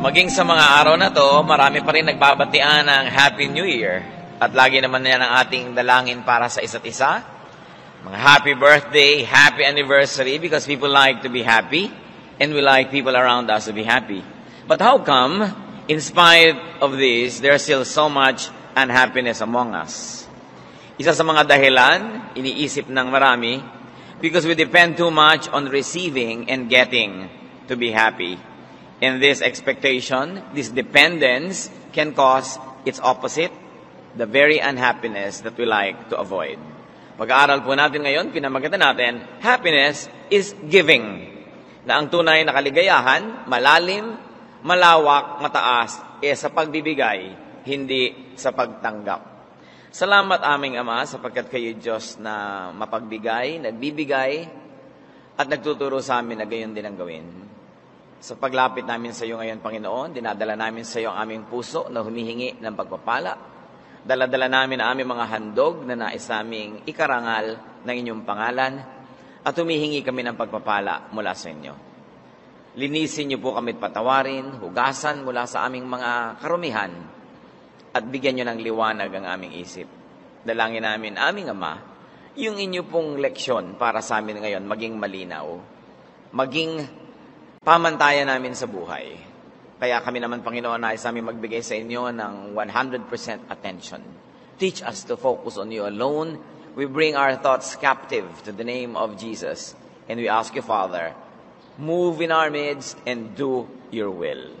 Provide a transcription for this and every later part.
Maging sa mga araw na to, marami pa rin nagbabatian ng Happy New Year. At lagi naman yan ang ating dalangin para sa isa't isa. Mga happy birthday, happy anniversary, because people like to be happy and we like people around us to be happy. But how come, in spite of this, there's still so much unhappiness among us? Isa sa mga dahilan, iniisip ng marami, because we depend too much on receiving and getting to be happy. And this expectation, this dependence, can cause its opposite, the very unhappiness that we like to avoid. Pag-aaral po natin ngayon, pinamagatan natin, happiness is giving. Na ang tunay na kaligayahan, malalim, malawak, mataas, sa pagbibigay, hindi sa pagtanggap. Salamat aming Ama sapagkat kayo Diyos na mapagbigay, nagbibigay, at nagtuturo sa amin na gayon din ang gawin. Sa paglapit namin sa iyo ngayon, Panginoon, dinadala namin sa iyo ang aming puso na humihingi ng pagpapala. Daladala namin ang aming mga handog na nais naming ikarangal ng inyong pangalan at humihingi kami ng pagpapala mula sa inyo. Linisin niyo po kami patawarin, hugasan mula sa aming mga karumihan at bigyan niyo ng liwanag ang aming isip. Dalangin namin, aming Ama, yung inyo pong leksyon para sa amin ngayon maging malinaw, maging pamantayan namin sa buhay. Kaya kami naman, Panginoon, nais namin magbigay sa inyo ng 100% attention. Teach us to focus on you alone. We bring our thoughts captive to the name of Jesus. And we ask you, Father, move in our midst and do your will.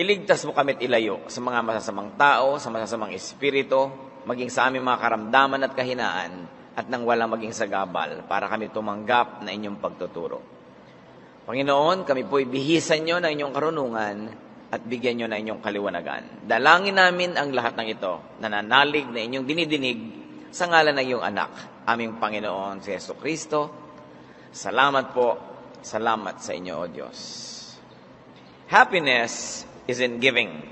Iligtas mo kami at ilayo sa mga masasamang tao, sa masasamang espiritu, maging sa aming mga karamdaman at kahinaan, at nang walang maging sagabal para kami tumanggap na inyong pagtuturo. Panginoon, kami po'y bihisan nyo na inyong karunungan at bigyan nyo na inyong kaliwanagan. Dalangin namin ang lahat ng ito, nananalig na inyong dinidinig sa ngalan ng iyong anak, aming Panginoon si Yesu Kristo. Salamat po, salamat sa inyo, O Diyos. Happiness is in giving.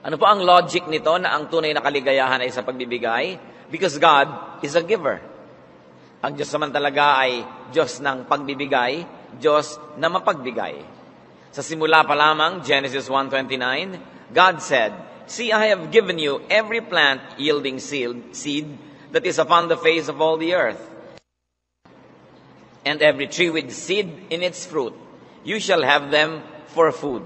Ano po ang logic nito na ang tunay na kaligayahan ay sa pagbibigay? Because God is a giver. Ang Diyos naman talaga ay Diyos ng pagbibigay, Diyos na mapagbigay. Sa simula pa lamang, Genesis 1:29, God said, "See, I have given you every plant yielding seed that is upon the face of all the earth, and every tree with seed in its fruit. You shall have them for food."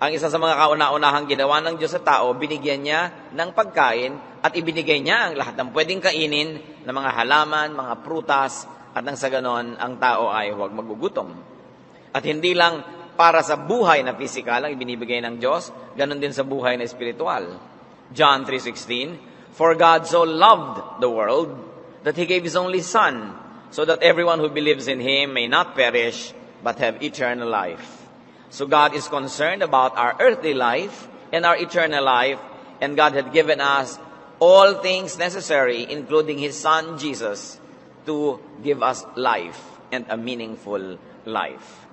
Ang isa sa mga kauna-unahang ginawa ng Diyos sa tao, binigyan niya ng pagkain at ibinigay niya ang lahat ng pwedeng kainin ng mga halaman, mga prutas, at nang sa ganon, ang tao ay huwag magugutom. At hindi lang para sa buhay na pisikal ang ibinibigay ng Diyos, ganon din sa buhay na espiritual. John 3:16, "For God so loved the world that He gave His only Son, so that everyone who believes in Him may not perish but have eternal life." So God is concerned about our earthly life and our eternal life, and God had given us all things necessary, including His Son, Jesus, to give us life and a meaningful life.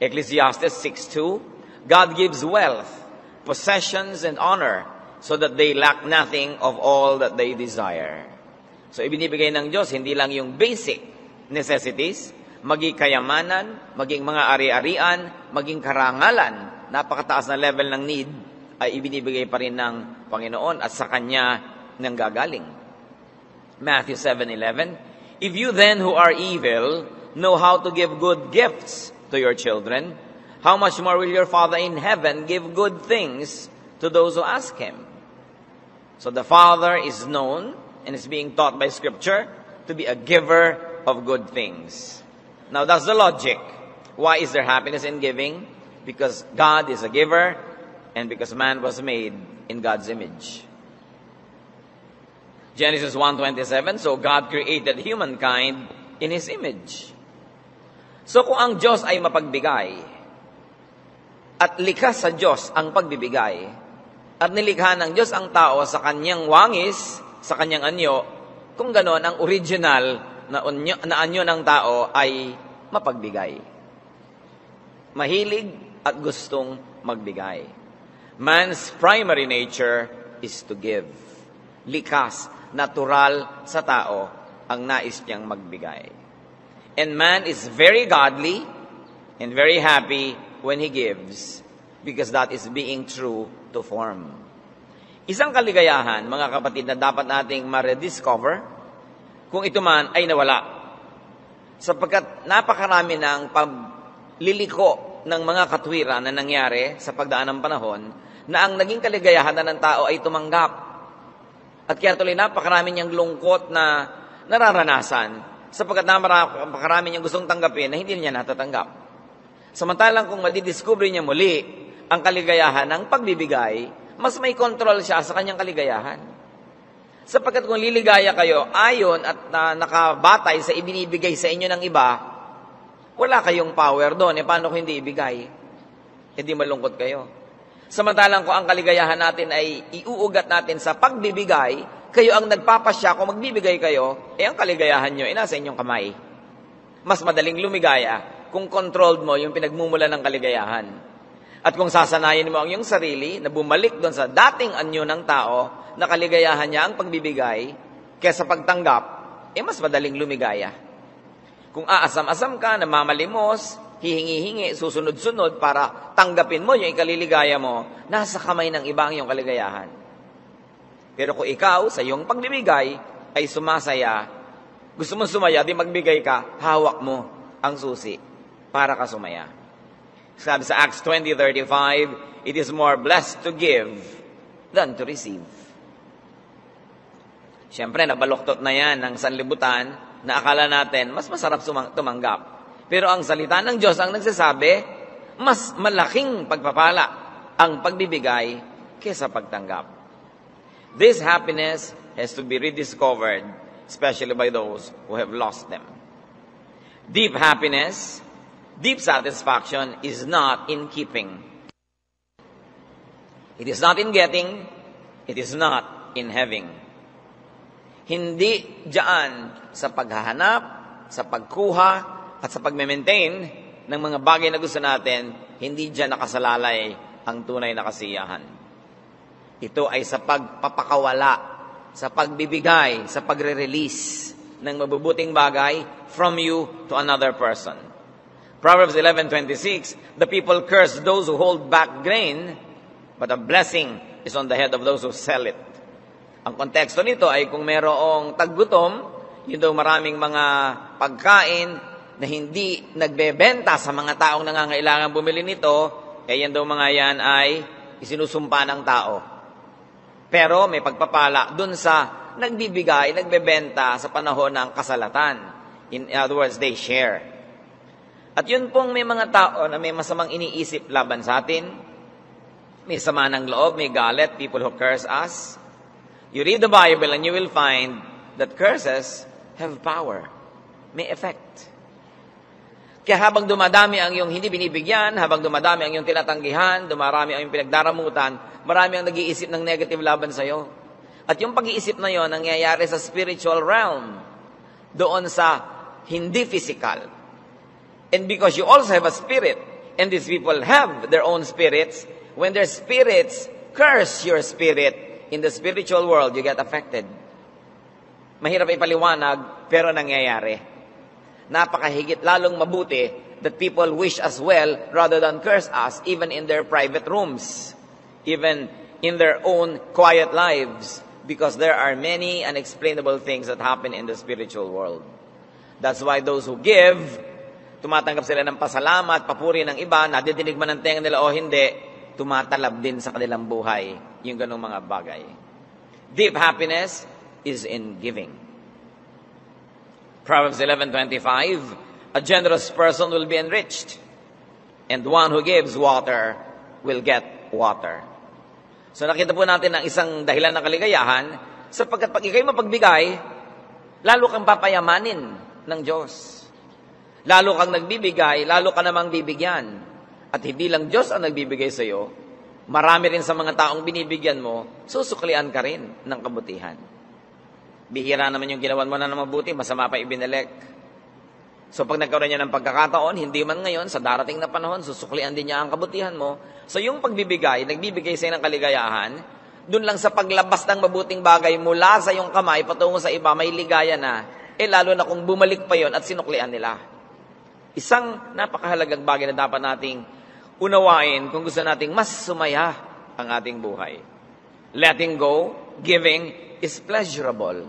Ecclesiastes 6:2, "God gives wealth, possessions, and honor, so that they lack nothing of all that they desire." So ibinibigay ng Diyos hindi lang yung basic necessities, maging kayamanan, maging mga ari-arian, maging karangalan, napakataas na level ng need, ay ibinibigay pa rin ng Panginoon at sa Kanya nanggagaling. Matthew 7:11, "If you then who are evil know how to give good gifts to your children, how much more will your Father in heaven give good things to those who ask Him?" So the Father is known and is being taught by Scripture to be a giver of good things. Now, that's the logic. Why is there happiness in giving? Because God is a giver and because man was made in God's image. Genesis 1:27, "So God created humankind in His image." So kung ang Diyos ay mapagbigay at likha sa Diyos ang pagbibigay at nilikha ng Diyos ang tao sa kanyang wangis, sa kanyang anyo, kung ganoon ang original na anyo ng tao ay mapagbigay. Mahilig at gustong magbigay. Man's primary nature is to give. Likas, natural sa tao ang nais niyang magbigay. And man is very godly and very happy when he gives, because that is being true to form. Isang kaligayahan, mga kapatid, na dapat nating ma-rediscover kung ito man ay nawala. Sapagkat napakarami ng pagliliko ng mga katwiran na nangyari sa pagdaan ng panahon na ang naging kaligayahan na ng tao ay tumanggap. At kaya tuloy napakarami niyang lungkot na nararanasan sapagkat napakarami niyang gustong tanggapin na hindi niya natatanggap. Samantalang kung madidiscover niya muli ang kaligayahan ng pagbibigay, mas may control siya sa kanyang kaligayahan. Sapagkat kung liligaya kayo ayon at nakabatay sa ibinibigay sa inyo ng iba, wala kayong power doon. E paano kung hindi ibigay? E di malungkot kayo. Samantalang kung ang kaligayahan natin ay iuugat natin sa pagbibigay, kayo ang nagpapasya kung magbibigay kayo, e ang kaligayahan nyo ay nasa inyong kamay. Mas madaling lumigaya kung controlled mo yung pinagmumula ng kaligayahan. At kung sasanayin mo ang iyong sarili na bumalik doon sa dating anyo ng tao na kaligayahan niya ang pagbibigay kaysa pagtanggap, eh mas madaling lumigaya. Kung aasam-asam ka, namamalimos, hihingi-hingi, susunod-sunod para tanggapin mo yung ikaliligaya mo, nasa kamay ng iba ang iyong kaligayahan. Pero kung ikaw sa iyong pagbibigay ay sumasaya, gusto mo sumaya, di magbigay ka, hawak mo ang susi para ka sumaya. Sabi sa Acts 20:35, it is more blessed to give than to receive. Siyempre, nabaloktot na yan ng sanlibutan na akala natin mas masarap tumanggap. Pero ang salita ng Diyos ang nagsasabi, mas malaking pagpapala ang pagbibigay kesa pagtanggap. This happiness has to be rediscovered, especially by those who have lost them. Deep happiness, deep satisfaction is not in keeping. It is not in getting. It is not in having. Hindi diyan sa paghahanap, sa pagkuha, at sa pagme-maintain ng mga bagay na gusto natin, hindi diyan nakasalalay ang tunay na kasiyahan. Ito ay sa pagpapakawala, sa pagbibigay, sa pagre-release ng mabubuting bagay from you to another person. Proverbs 11:26, the people curse those who hold back grain, but a blessing is on the head of those who sell it. Ang konteksto nito ay kung merong taggutom, yun daw maraming mga pagkain na hindi nagbebenta sa mga taong nangangailangan bumili nito, kaya yan daw mga yan ay isinusumpa ng tao. Pero may pagpapala dun sa nagbibigay, nagbebenta sa panahon ng kasalatan. In other words, they share. At yun pong may mga tao na may masamang iniisip laban sa atin, may sama ng loob, may galit, people who curse us. You read the Bible and you will find that curses have power. May effect. Kaya habang dumadami ang iyong hindi binibigyan, habang dumadami ang iyong tinatanggihan, dumarami ang iyong pinagdaramutan, marami ang nag-iisip ng negative laban sa iyo. At yung pag-iisip na yon nangyayari sa spiritual realm, doon sa hindi physical. And because you also have a spirit, and these people have their own spirits, when their spirits curse your spirit, in the spiritual world, you get affected. Mahirap ipaliwanag, pero nangyayari. Napakahigit lalong mabuti that people wish us well rather than curse us, even in their private rooms, even in their own quiet lives, because there are many unexplainable things that happen in the spiritual world. That's why those who give, tumatanggap sila ng pasalamat, papuri ng iba, nadidinig man ang tenga nila o hindi, tumatalab din sa kanilang buhay yung ganung mga bagay. Deep happiness is in giving. Proverbs 11:25, a generous person will be enriched, and one who gives water will get water. So nakita po natin ang isang dahilan ng kaligayahan, sapagkat pag ikay mapagbigay, lalo kang papayamanin ng Diyos. Lalo kang nagbibigay, lalo ka namang bibigyan. At hindi lang Diyos ang nagbibigay sa iyo, marami rin sa mga taong binibigyan mo, susuklian ka rin ng kabutihan. Bihira naman yung ginawan mo na ng mabuti, masama pa ibinalik. So pag nagkaroon niya ng pagkakataon, hindi man ngayon, sa darating na panahon, susuklian din niya ang kabutihan mo. So yung pagbibigay, nagbibigay sa iyo ng kaligayahan, dun lang sa paglabas ng mabuting bagay mula sa iyong kamay patungo sa iba, may ligaya na, lalo na kung bumalik pa yon at sinuklian nila. Isang napakahalagang bagay na dapat nating unawain kung gusto nating mas sumaya ang ating buhay. Letting go, giving, is pleasurable.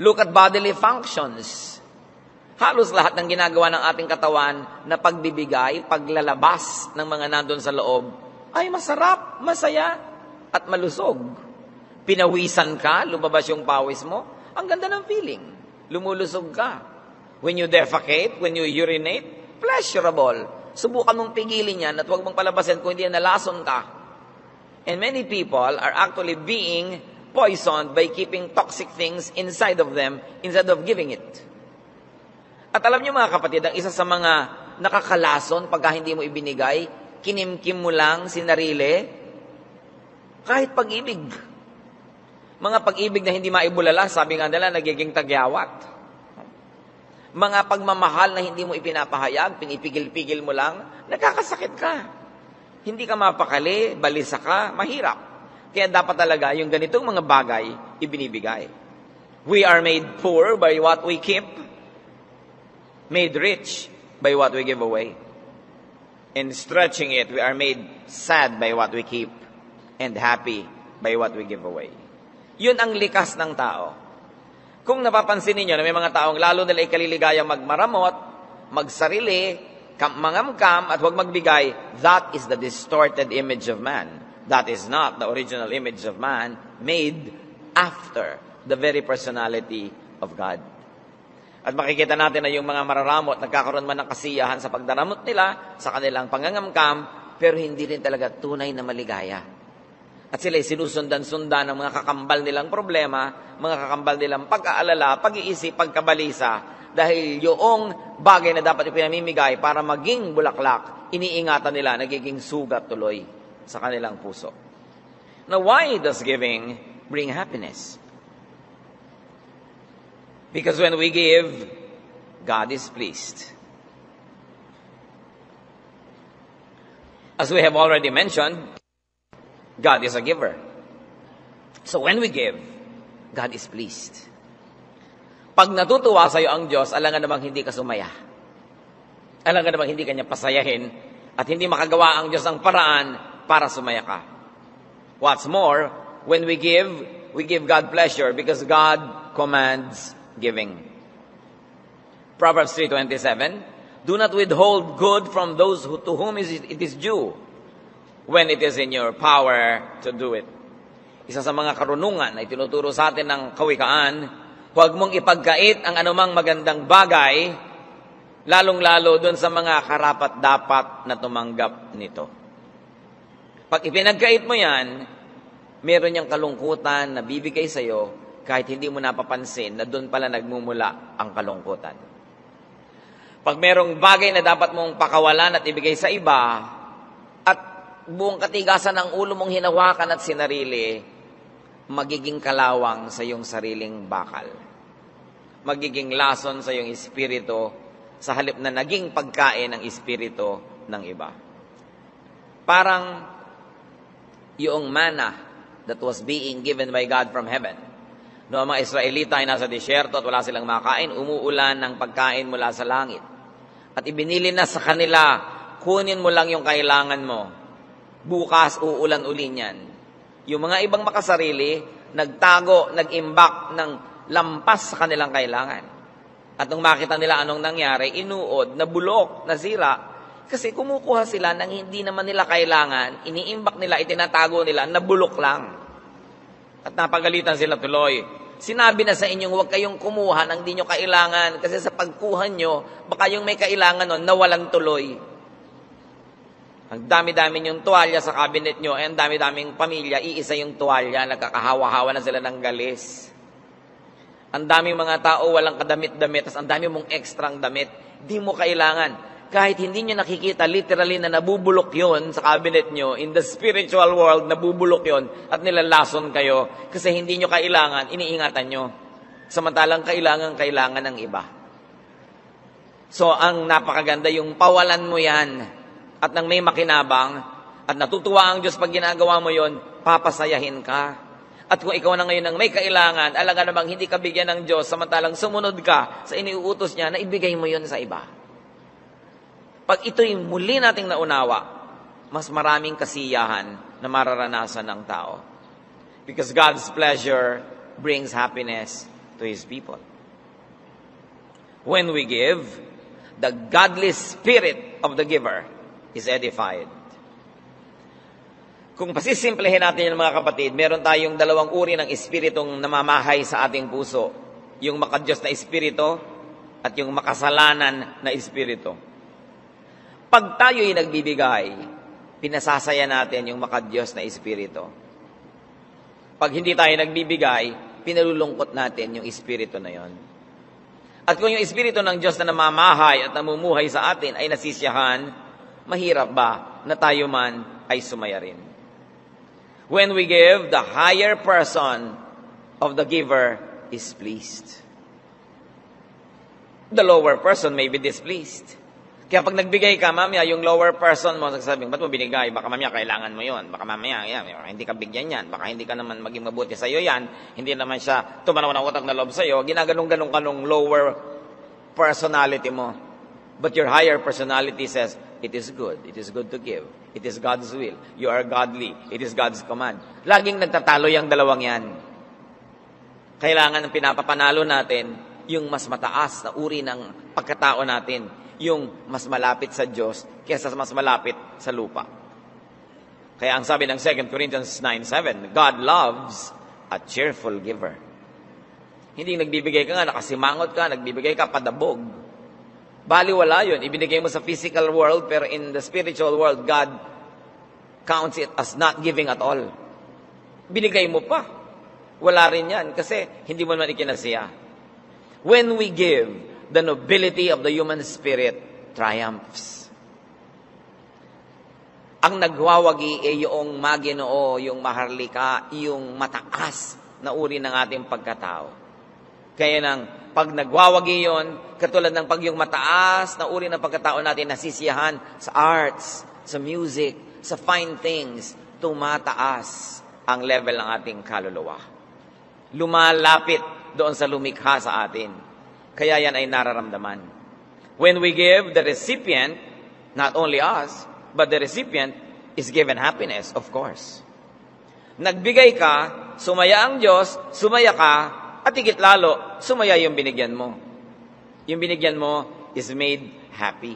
Look at bodily functions. Halos lahat ng ginagawa ng ating katawan na pagbibigay, paglalabas ng mga nandun sa loob, ay masarap, masaya, at malusog. Pinawisan ka, lumabas yung pawis mo, ang ganda ng feeling. Lumulusog ka. When you defecate, when you urinate, pleasurable. Subukan mong pigilin yan at huwag mong palabasin kung hindi nalason ka. And many people are actually being poisoned by keeping toxic things inside of them instead of giving it. At alam niyo mga kapatid, ang isa sa mga nakakalason pagka hindi mo ibinigay, kinimkim mo lang, sinarili, kahit pag-ibig. Mga pag-ibig na hindi maibulala, sabi nga nila, nagiging tagyawat. Mga pagmamahal na hindi mo ipinapahayag, pinipigil-pigil mo lang, nakakasakit ka. Hindi ka mapakali, balisa ka, mahirap. Kaya dapat talaga yung ganitong mga bagay, ibinibigay. We are made poor by what we keep. Made rich by what we give away. In stretching it, we are made sad by what we keep and happy by what we give away. Yun ang likas ng tao. Kung napapansin niyo na may mga taong lalo nila ikaliligaya magmaramot, magsarili, mangamkam, at huwag magbigay, that is the distorted image of man. That is not the original image of man made after the very personality of God. At makikita natin na yung mga mararamot, nagkakaroon man ng kasiyahan sa pagdaramot nila, sa kanilang pangangamkam, pero hindi rin talaga tunay na maligaya. At sila'y sinusundan-sundan ng mga kakambal nilang problema, mga kakambal nilang pag-aalala, pag-iisip, pagkabalisa, dahil yung bagay na dapat ipinamimigay para maging bulaklak, iniingatan nila, nagiging sugat tuloy sa kanilang puso. Now, why does giving bring happiness? Because when we give, God is pleased. As we have already mentioned, God is a giver. So when we give, God is pleased. Pag natutuwa sa iyo ang Diyos, alangan namang hindi ka sumaya. Alangan namang hindi ka niya pasayahin at hindi makagawa ang Diyos ng paraan para sumaya ka. What's more, when we give God pleasure because God commands giving. Proverbs 3:27, do not withhold good from those to whom it is due when it is in your power to do it. Isa sa mga karunungan na itinuturo sa atin ng Kawikaan, huwag mong ipagkait ang anumang magandang bagay, lalong-lalo doon sa mga karapat-dapat na tumanggap nito. Pag ipinagkait mo yan, meron niyang kalungkutan na bibigay sa iyo kahit hindi mo napapansin na doon pala nagmumula ang kalungkutan. Pag merong bagay na dapat mong pakawalan at ibigay sa iba, at buong katigasan ng ulo mong hinawakan at sinarili, magiging kalawang sa iyong sariling bakal. Magiging lason sa iyong espiritu, sa halip na naging pagkain ng espiritu ng iba. Parang yung manna that was being given by God from heaven. Noong mga Israelita ay nasa disyerto at wala silang makain, umuulan ng pagkain mula sa langit. At ibinili na sa kanila, kunin mo lang yung kailangan mo. Bukas, uulan uli niyan. Yung mga ibang makasarili, nagtago, nag-imbak ng lampas sa kanilang kailangan. At nung makita nila anong nangyari, inuod, nabulok, nasira. Kasi kumukuha sila ng hindi naman nila kailangan, iniimbak nila, itinatago nila, nabulok lang. At napagalitan sila tuloy. Sinabi na sa inyong huwag kayong kumuha ng di nyo kailangan kasi sa pagkuha nyo, baka yung may kailangan nun, nawalan tuloy. Ang dami-dami yung tuwalya sa cabinet nyo, ang dami-daming pamilya, iisa yung tuwalya, nagkakahawa-hawa na sila ng galis. Ang daming mga tao walang kadamit-damit, tas ang dami mong ekstrang damit, di mo kailangan. Kahit hindi nyo nakikita literally na nabubulok yon sa cabinet nyo, in the spiritual world, nabubulok yon at nilalason kayo kasi hindi nyo kailangan, iniingatan nyo. Samantalang kailangan ng iba. So, ang napakaganda yung pawalan mo yan at nang may makinabang at natutuwa ang Diyos pag ginagawa mo yon, papasayahin ka. At kung ikaw na ngayon ang may kailangan, alaga namang hindi ka bigyan ng Diyos samantalang sumunod ka sa iniuutos niya na ibigay mo yon sa iba. Pag ito'y muli nating naunawa, mas maraming kasiyahan na mararanasan ng tao. Because God's pleasure brings happiness to His people. When we give, the godly spirit of the giver is edified. Kung pasisimplehin natin yung mga kapatid, meron tayong dalawang uri ng espiritong namamahay sa ating puso. Yung makadyos na espirito at yung makasalanan na espirito. Pag tayo'y nagbibigay, pinasasaya natin yung makadyos na espirito. Pag hindi tayo nagbibigay, pinalulungkot natin yung espirito na yon. At kung yung espirito ng Diyos na namamahay at namumuhay sa atin ay nasisiyahan, mahirap ba na tayo man ay sumaya rin? When we give, the higher person of the giver is pleased. The lower person may be displeased. Kaya pag nagbigay ka, mamaya, yung lower person mo, nagsasabing, ba't mo binigay? Baka mamaya, kailangan mo yon. Baka mamaya, hindi ka bigyan yan. Baka hindi ka naman maging mabuti sa'yo yan. Hindi naman siya tumanaw ng utak na loob sa'yo. Ginaganong-ganong ka nung lower personality mo. But your higher personality says, it is good. It is good to give. It is God's will. You are godly. It is God's command. Laging nagtatalo yung dalawang yan. Kailangan ang pinapapanalo natin yung mas mataas na uri ng pagkatao natin. Yung mas malapit sa Diyos kaysa mas malapit sa lupa. Kaya ang sabi ng 2 Corinthians 9:7, God loves a cheerful giver. Hindi nagbibigay ka nga, nakasimangot ka, nagbibigay ka, padabog. Baliwala yun. Ibinigay mo sa physical world, pero in the spiritual world, God counts it as not giving at all. Binigay mo pa. Wala rin yan, kasi hindi mo naman ikinasiya. When we give, the nobility of the human spirit triumphs. Ang nagwawagi ay yung maginoo, yung maharlika, yung mataas na uri ng ating pagkatao. Kaya nang pag nagwawagi yon, katulad ng pag yung mataas na uri ng pagkatao natin nasisiyahan sa arts, sa music, sa fine things, tumataas ang level ng ating kaluluwa. Lumalapit doon sa lumikha sa atin. Kaya yan ay nararamdaman. When we give, the recipient, not only us, but the recipient is given happiness, of course. Nagbigay ka, sumaya ang Diyos, sumaya ka, at higit lalo, sumaya yung binigyan mo. Yung binigyan mo is made happy.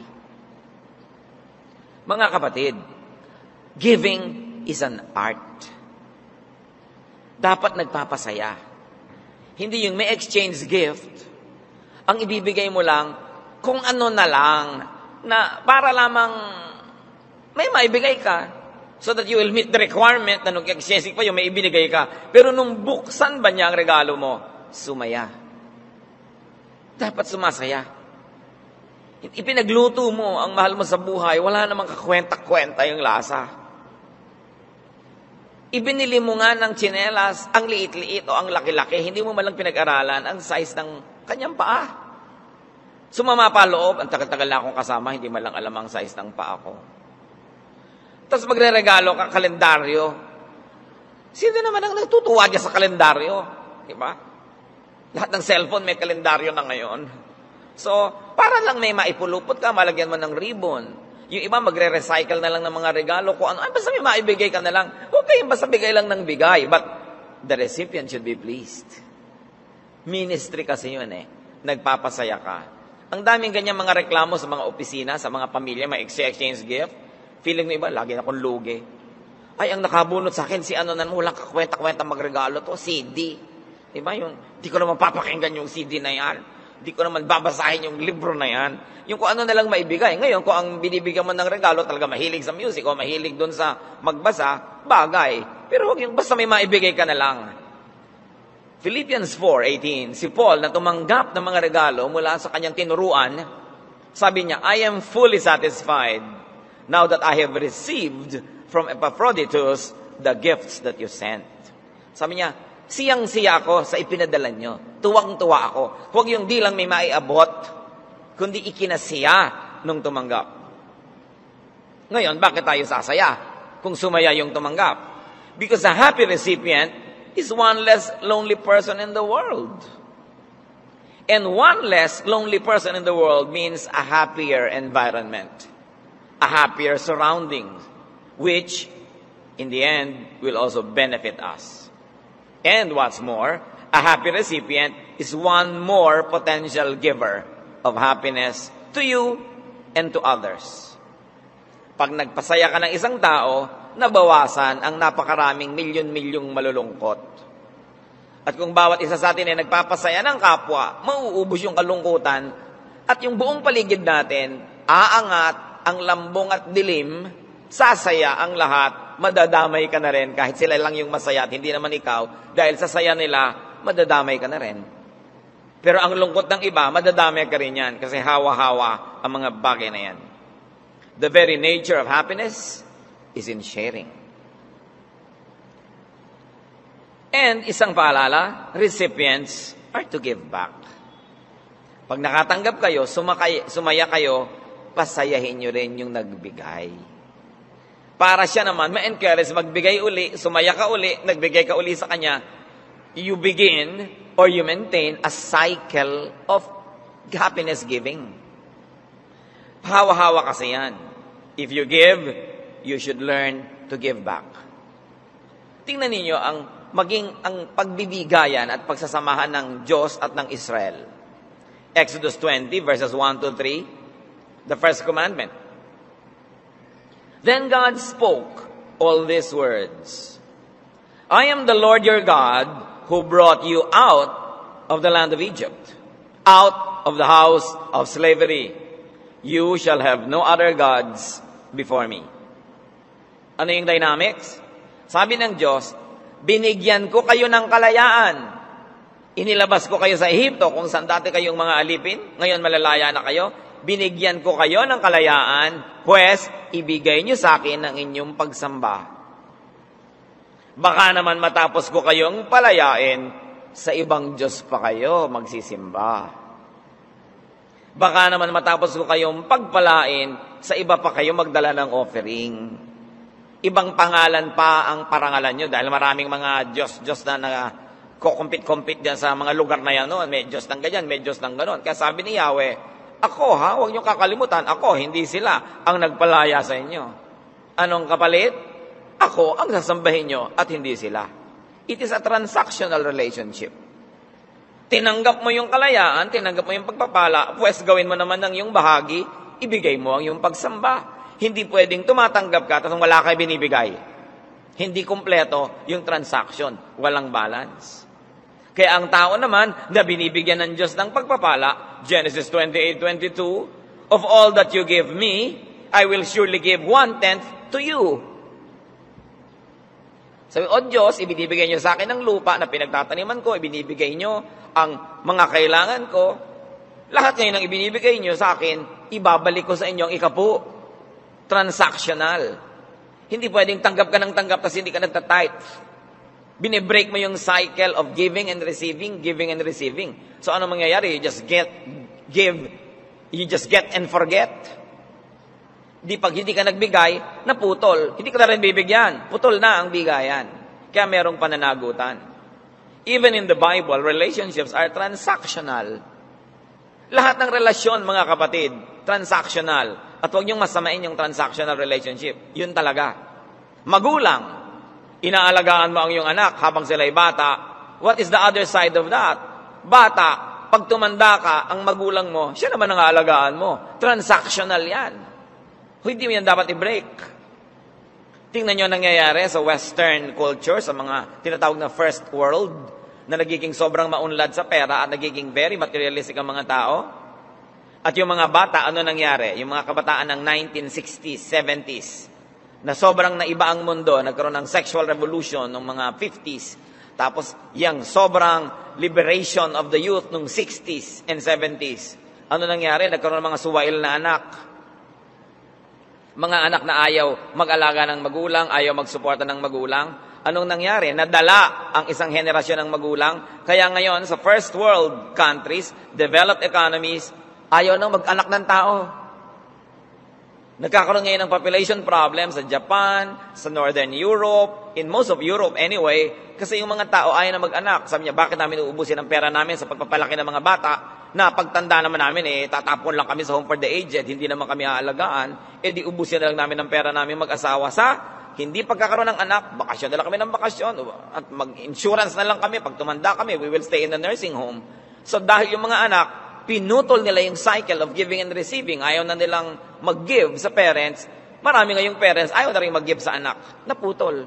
Mga kapatid, giving is an art. Dapat nagpapasaya. Hindi yung may exchange gift, ang ibibigay mo lang kung ano na lang, na para lamang may maibigay ka. So that you will meet the requirement na nung exchange pa yung may ibinigay ka. Pero nung buksan ba niya ang regalo mo, sumaya. Dapat sumasaya. Ipinagluto mo ang mahal mo sa buhay, wala namang kakwenta-kwenta yung lasa. Ibinili mo nga ng tsinelas, ang liit-liit o ang laki-laki, hindi mo malang pinag-aralan ang size ng kanyang paa. Sumama pa loob, ang tagal-tagal na akong kasama, hindi malang alam ang size ng paa ko. Tapos magre-regalo ka, kalendaryo. Sino naman ang nagtutuwa dyan sa kalendaryo? Diba? Lahat ng cellphone may kalendaryo na ngayon. So, para lang may maipulupot ka, malagyan mo ng ribbon. Yung iba magre-recycle na lang ng mga regalo ko. Ano, basta may maibigay ka na lang. Huwag kayong basta bigay lang ng bigay. But the recipient should be pleased. Ministry kasi yun eh. Nagpapasaya ka. Ang daming ganyan mga reklamo sa mga opisina, sa mga pamilya, may exchange gift. Feeling ng iba, lagi na akong lugi. Ay, ang nakabunot sa akin, si ano na walang kakwenta-kwenta magregalo to, CD. Diba yung, di ko naman papakinggan yung CD na yan. Di ko naman babasahin yung libro na yan. Yung kung ano na lang maibigay. Ngayon, kung ang binibigyan mo ng regalo, talaga mahilig sa music o mahilig dun sa magbasa, bagay. Pero huwag yung basta may maibigay ka na lang. Philippians 4:18, si Paul na tumanggap ng mga regalo mula sa kanyang tinuruan, sabi niya, I am fully satisfied now that I have received from Epaphroditus the gifts that you sent. Sabi niya, siyang-siya ako sa ipinadala nyo. Tuwang-tuwa ako. Huwag yung di lang may maiabot, kundi ikinasiya nung tumanggap. Ngayon, bakit tayo sasaya kung sumaya yung tumanggap? Because a happy recipient is one less lonely person in the world. And one less lonely person in the world means a happier environment. a happier surroundings, which in the end will also benefit us. And what's more, a happy recipient is one more potential giver of happiness to you and to others. Pag nagpasaya ka ng isang tao, nabawasan ang napakaraming milyon-milyong malulungkot. At kung bawat isa sa atin ay nagpapasaya ng kapwa, mauubos yung kalungkutan at yung buong paligid natin, aangat ang lambong at dilim, sasaya ang lahat, madadamay ka na rin kahit sila lang yung masaya at hindi naman ikaw, dahil sa saya nila, madadamay ka na rin. Pero ang lungkot ng iba, madadamay ka rin yan kasi hawa-hawa ang mga bagay na yan. The very nature of happiness is in sharing. And isang paalala, recipients are to give back. Pag nakatanggap kayo, sumaya kayo, pasayahin nyo rin yung nagbigay. Para siya naman, ma-encourage, magbigay uli, sumaya ka uli, nagbigay ka uli sa kanya, you begin or you maintain a cycle of happiness giving. Hawa-hawa kasi yan. If you give, you should learn to give back. Tingnan niyo ang pagbibigayan at pagsasamahan ng Diyos at ng Israel. Exodus 20 verses 1 to 3, the first commandment. Then God spoke all these words. I am the Lord your God who brought you out of the land of Egypt, out of the house of slavery. You shall have no other gods before me. Ano yung dynamics? Sabi ng Diyos, binigyan ko kayo ng kalayaan. Inilabas ko kayo sa Ehipto kung saan dati kayong mga alipin. Ngayon malalaya na kayo. Binigyan ko kayo ng kalayaan, pues ibigay niyo sa akin ang inyong pagsamba. Baka naman matapos ko kayong palayain, sa ibang Diyos pa kayo magsisimba. Baka naman matapos ko kayong pagpalain, sa iba pa kayo magdala ng offering. Ibang pangalan pa ang parangalan nyo dahil maraming mga Diyos na nagkukumpit-kumpit dyan sa mga lugar na yan. No? May Diyos ng ganyan, may Diyos ng ganon. Kaya sabi ni Yahweh, ako ha, huwag nyo kakalimutan, ako, hindi sila ang nagpalaya sa inyo. Anong kapalit? Ako ang sasambahin nyo at hindi sila. It is a transactional relationship. Tinanggap mo yung kalayaan, tinanggap mo yung pagpapala, pues gawin mo naman ng yung bahagi, ibigay mo ang yung pagsamba. Hindi pwedeng tumatanggap ka tapos wala kay binibigay. Hindi kumpleto yung transaction, walang balance. Kaya ang tao naman na binibigyan ng Diyos ng pagpapala, Genesis 28:22, of all that you give me, I will surely give 1/10 to you. Sabi, O Diyos, ibinibigay niyo sa akin ng lupa na pinagtataniman ko, ibinibigay niyo ang mga kailangan ko. Lahat ngayon ang ibinibigay niyo sa akin, ibabalik ko sa inyo ang ikapu. Transactional. Hindi pwedeng tanggap ka ng tanggap kasi hindi ka nagtatight. Binibreak mo yung cycle of giving and receiving, giving and receiving. So ano mangyayari? You just give, you just get and forget. Di pag hindi ka nagbigay, naputol. Hindi ka na rin bibigyan. Putol na ang bigayan. Kaya merong pananagutan. Even in the Bible, relationships are transactional. Lahat ng relasyon, mga kapatid, transactional. At huwag niyong masamain yung transactional relationship. Yun talaga. Magulang, inaalagaan mo ang iyong anak habang sila'y bata. What is the other side of that? Bata, pag tumanda ka, ang magulang mo, siya naman ang aalagaan mo. Transactional yan. Hindi mo yan dapat i-break. Tingnan nyo nangyayari sa Western culture, sa mga tinatawag na first world, na nagiging sobrang maunlad sa pera at nagiging very materialistic ang mga tao. At yung mga bata, ano nangyari? Yung mga kabataan ng 1960s, 70s, na sobrang naiba ang mundo, nagkaroon ng sexual revolution ng mga 50s, tapos yung sobrang liberation of the youth ng 60s and 70s. Ano nangyari? Nagkaroon ng mga suwail na anak. Mga anak na ayaw mag-alaga ng magulang, ayaw magsuporta ng magulang. Anong nangyari? Nadala ang isang henerasyon ng magulang. Kaya ngayon, sa first world countries, developed economies, ayaw nang mag-anak ng tao. Nagkakaroon ngayon ng population problem sa Japan, sa Northern Europe, in most of Europe anyway, kasi yung mga tao ayaw na mag-anak. Sabi niya, bakit namin uubusin ang pera namin sa pagpapalaki ng mga bata? na pagtanda naman namin, tatapon lang kami sa home for the aged, hindi naman kami aalagaan, di ubusin na lang namin ang pera namin mag-asawa sa hindi pagkakaroon ng anak, bakasyon na lang kami ng bakasyon, at mag-insurance na lang kami, pag tumanda kami, we will stay in the nursing home. So dahil yung mga anak, pinutol nila yung cycle of giving and receiving, ayaw na nilang mag-give sa parents, marami ngayong parents, ayaw na rin mag-give sa anak, naputol.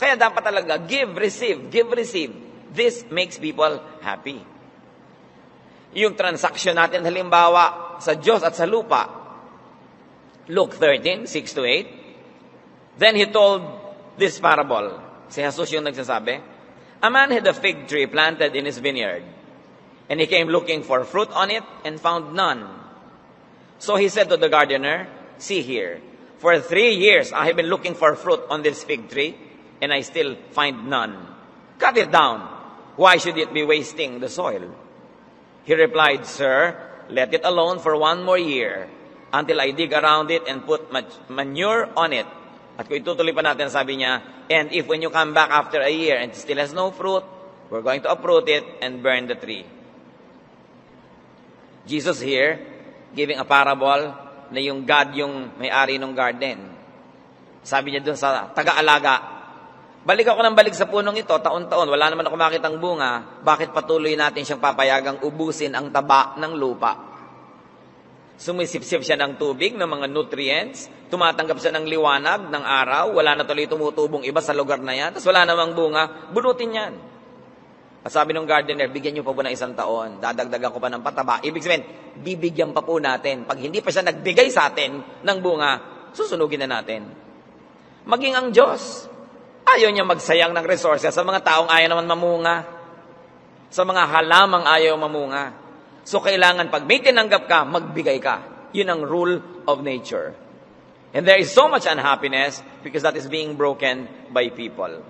Kaya dapat talaga, give, receive, give, receive. This makes people happy. Yung transaction natin, halimbawa, sa Diyos at sa lupa, Luke 13, 6 to 8, then he told this parable. Si Jesus yung nagsasabi, a man had a fig tree planted in his vineyard, and he came looking for fruit on it and found none. So he said to the gardener, see here, for 3 years I have been looking for fruit on this fig tree, and I still find none. Cut it down. Why should it be wasting the soil? He replied, sir, let it alone for 1 more year until I dig around it and put manure on it. At kung itutuloy pa natin, sabi niya, and if when you come back after a year and it still has no fruit, we're going to uproot it and burn the tree. Jesus here, giving a parable na yung God yung may-ari ng garden. Sabi niya doon sa taga-alaga, balik ako ng balik sa punong ito, taon-taon, wala naman ako makitang bunga, bakit patuloy natin siyang papayagang ubusin ang taba ng lupa? Sumisipsip siya ng tubig, ng mga nutrients, tumatanggap siya ng liwanag, ng araw, wala na tuloy tumutubong iba sa lugar na yan, tapos wala namang bunga, bunutin yan. At sabi ng gardener, bigyan niyo pa po ng 1 taon, dadagdagan ko pa ng pataba. Ibig sabihin, bibigyan pa po natin. Pag hindi pa siya nagbigay sa atin ng bunga, susunugin na natin. Maging ang Diyos, ayaw niya magsayang ng resources sa mga taong ayaw naman mamunga. Sa mga halamang ayaw mamunga. So kailangan pag may tinanggap ka, magbigay ka. Yun ang rule of nature. And there is so much unhappiness because that is being broken by people.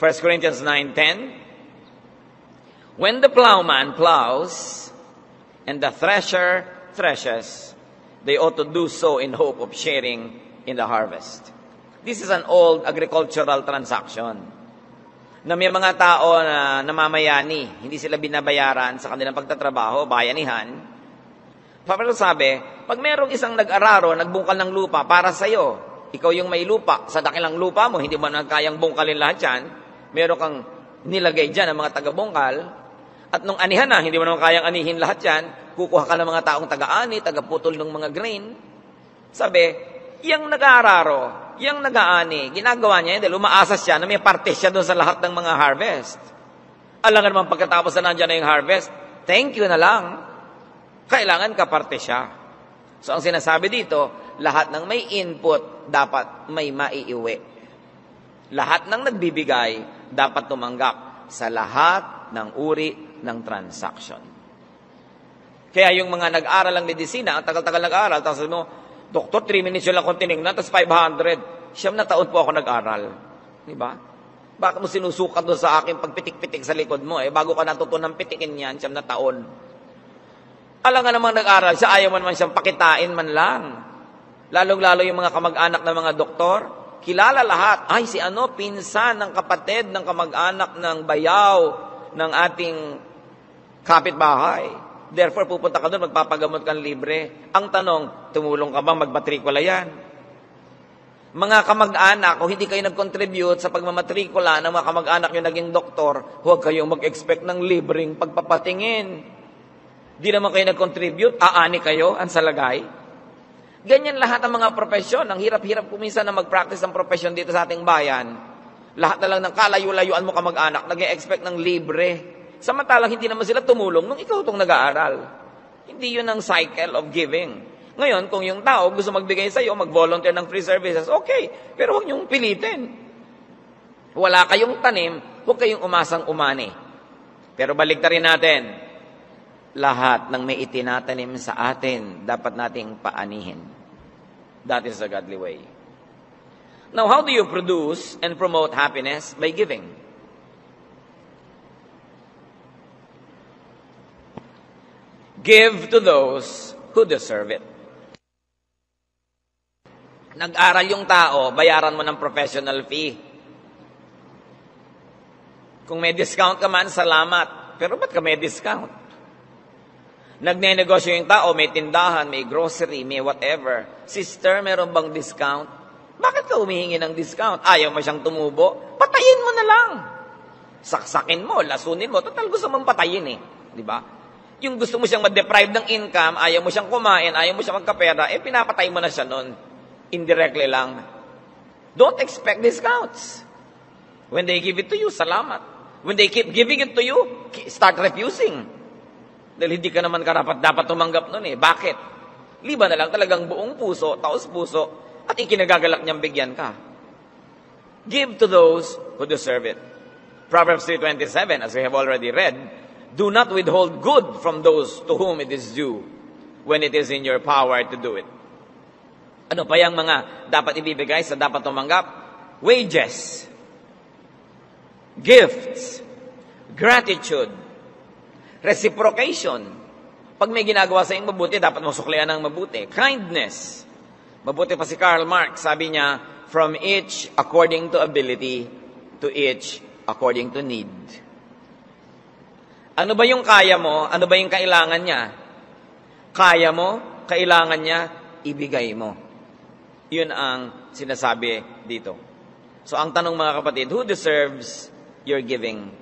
1 Corinthians 9:10, when the plowman plows and the thresher threshes, they ought to do so in hope of sharing in the harvest. This is an old agricultural transaction na may mga tao na namamayani, hindi sila binabayaran sa kanilang pagtatrabaho, bayanihan. Pero sabi, pag merong isang nag-araro, nagbungkal ng lupa para sa'yo, ikaw yung may lupa, sa dakilang lupa mo, hindi mo na kayang bungkalin lahat yan, meron kang nilagay dyan ng mga taga-bungkal, at nung anihan na, hindi mo na kayang anihin lahat yan, kukuha ka ng mga taong taga-ani, taga-putol ng mga grain. Sabi, yung nag-araro, yung nag-aani, ginagawa niya yun dahil umaasas siya na may parte siya doon sa lahat ng mga harvest. Alam nga naman pagkatapos na nandiyan na yung harvest, thank you na lang. Kailangan ka parte siya. So ang sinasabi dito, lahat ng may input, dapat may maiiwi. Lahat ng nagbibigay, dapat tumanggap sa lahat ng uri ng transaction. Kaya yung mga nag-aral ng medisina, ang tagal-tagal nag-aral, tapos sabi mo, Doktor, 3 minutes yun lang kung tinignan, tapos 500. 9 na taon po ako nag-aral. Diba? Bakit mo sinusukat doon sa akin pagpitik-pitik sa likod mo? Bago ka natutunan pitikin yan, 9 na taon. Alam nga namang nag-aral siya, ayaw man siyang pakitain man lang. Lalong-lalo yung mga kamag-anak ng mga doktor, kilala lahat. Ay, si ano, pinsan ng kapatid ng kamag-anak ng bayaw ng ating kapitbahay. Therefore, pupunta ka doon, magpapagamot kang libre. Ang tanong, tumulong ka bang magmatrikula yan? Mga kamag-anak, kung hindi kayo nag-contribute sa pagmamatrikula ng mga kamag-anak nyo naging doktor, huwag kayong mag-expect ng libreng pagpapatingin. Di naman kayo nag-contribute, aani kayo, ang salagay. Ganyan lahat ang mga profesyon. Ang hirap-hirap kumisa na mag-practice ang profesyon dito sa ating bayan. Lahat na lang ng kalayo-layuan mo kamag-anak, nag-expect ng libre. Samantalang hindi naman sila tumulong nung ikaw itong nag-aaral. Hindi yun ang cycle of giving. Ngayon, kung yung tao gusto magbigay sa'yo, mag-volunteer ng free services, okay, pero huwag niyong pilitin. Wala kayong tanim, huwag kayong umasang-umani. Pero baliktarin natin, lahat ng may itinatanim sa atin, dapat nating paanihin. That is the godly way. Now, how do you produce and promote happiness? By giving. Give to those who deserve it. Nag-aral yung tao, bayaran mo ng professional fee. Kung may discount ka man, salamat. Pero ba't ka may discount? Nagnenegosyo yung tao, may tindahan, may grocery, may whatever. Sister, meron bang discount? Bakit ka humihingi ng discount? Ayaw mo siyang tumubo? Patayin mo na lang. Saksakin mo, lasunin mo. Total gusto mong patayin eh. Di ba? Yung gusto mo siyang ma-deprive ng income, ayaw mo siyang kumain, ayaw mo siyang magkapera, eh pinapatay mo na siya nun. Indirectly lang. Don't expect discounts. When they give it to you, salamat. When they keep giving it to you, start refusing. Dahil hindi ka naman karapat-dapat tumanggap nun eh. Bakit? Liba na lang talagang buong puso, taos puso, at ikinagagalak niyang bigyan ka. Give to those who deserve it. Proverbs 3:27, as we have already read, do not withhold good from those to whom it is due when it is in your power to do it. Ano pa yung mga dapat ibibigay sa dapat tumanggap? Wages, gifts, gratitude, reciprocation. Pag may ginagawa sa iyong mabuti, dapat mo suklian ng mabuti. Kindness. Mabuti pa si Karl Marx. Sabi niya, from each according to ability, to each according to need. Ano ba yung kaya mo? Ano ba yung kailangan niya? Kaya mo, kailangan niya, ibigay mo. Yun ang sinasabi dito. So ang tanong mga kapatid, who deserves your giving,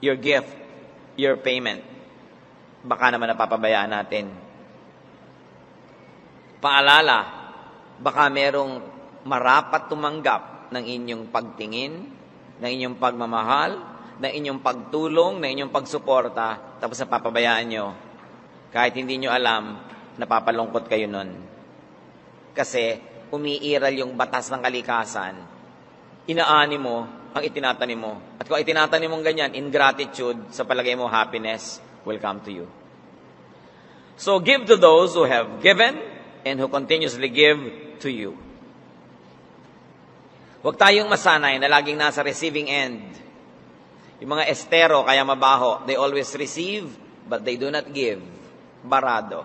your gift, your payment? Baka naman napapabayaan natin. Paalala, baka merong marapat tumanggap ng inyong pagtingin, ng inyong pagmamahal, ng inyong pagtulong, ng inyong pagsuporta, tapos napapabayaan nyo. Kahit hindi nyo alam, napapalungkot kayo nun. Kasi umiiral yung batas ng kalikasan, inaani mo ang itinatanim mo. At kung itinatanim mong ganyan, ingratitude, sa palagay mo, happiness will come to you. So give to those who have given and who continuously give to you. Huwag tayong masanay na laging nasa receiving end. Yung mga estero, kaya mabaho, they always receive, but they do not give. Barado.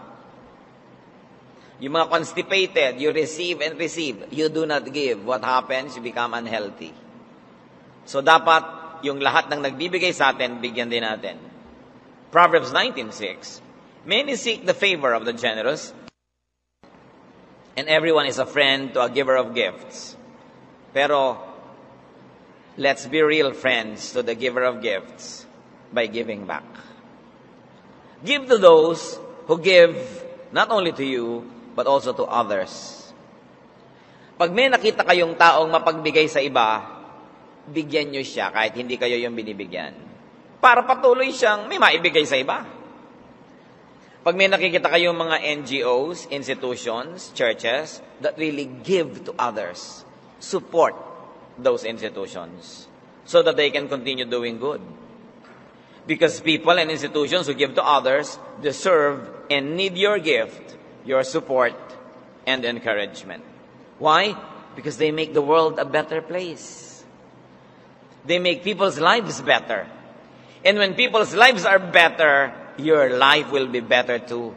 Yung mga constipated, you receive and receive. You do not give. What happens? You become unhealthy. So dapat yung lahat ng nagbibigay sa atin, bigyan din natin. Proverbs 19:6, many seek the favor of the generous, and everyone is a friend to a giver of gifts. Pero, let's be real friends to the giver of gifts by giving back. Give to those who give not only to you, but also to others. Pag may nakita kayong taong mapagbigay sa iba, bigyan nyo siya kahit hindi kayo yung binibigyan. Para patuloy siyang may maibigay sa iba. Pag may nakikita kayong mga NGOs, institutions, churches, that really give to others, support those institutions so that they can continue doing good. Because people and institutions who give to others deserve and need your gift, your support, and encouragement. Why? Because they make the world a better place. They make people's lives better. And when people's lives are better, your life will be better too.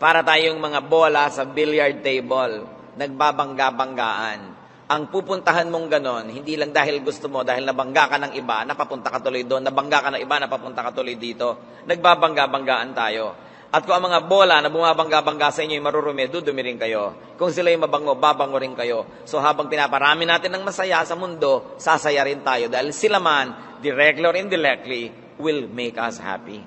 Para tayong mga bola sa billiard table, nagbabangga-banggaan. Ang pupuntahan mong ganon, hindi lang dahil gusto mo, dahil nabangga ka ng iba, napapunta ka tuloy doon, nabangga ka ng iba, napapunta ka tuloy dito. Nagbabangga-banggaan tayo. At kung ang mga bola na bumabangga-bangga sa inyo ay marurumi, dudumi rin kayo. Kung sila ay mabango, babango rin kayo. So habang pinaparami natin ng masaya sa mundo, sasaya rin tayo dahil sila man, directly or indirectly, will make us happy.